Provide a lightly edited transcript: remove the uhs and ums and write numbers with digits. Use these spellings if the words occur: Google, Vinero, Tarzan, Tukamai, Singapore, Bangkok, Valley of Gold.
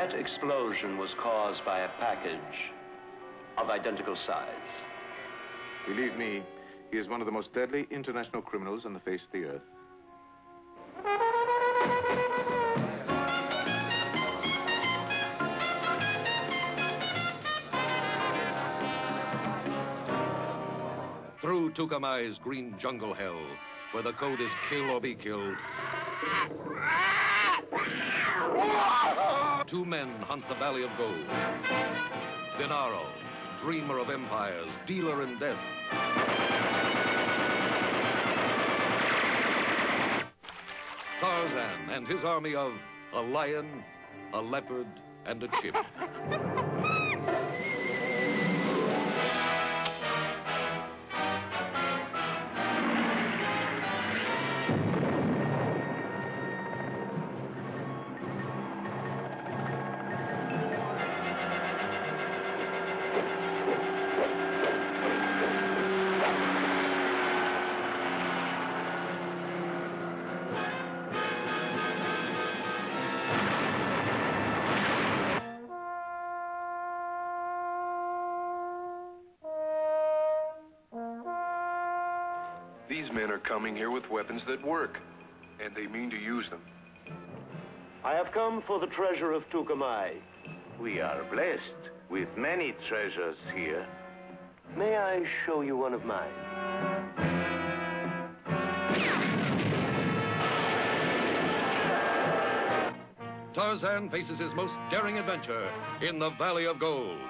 That explosion was caused by a package of identical size. Believe me, he is one of the most deadly international criminals on the face of the earth. Through Tukamai's green jungle hell, where the code is kill or be killed, two men hunt the Valley of Gold. Vinero, dreamer of empires, dealer in death. Tarzan and his army of a lion, a leopard, and a chip. These men are coming here with weapons that work, and they mean to use them. I have come for the treasure of Tukamai. We are blessed with many treasures here. May I show you one of mine? Tarzan faces his most daring adventure in the Valley of Gold.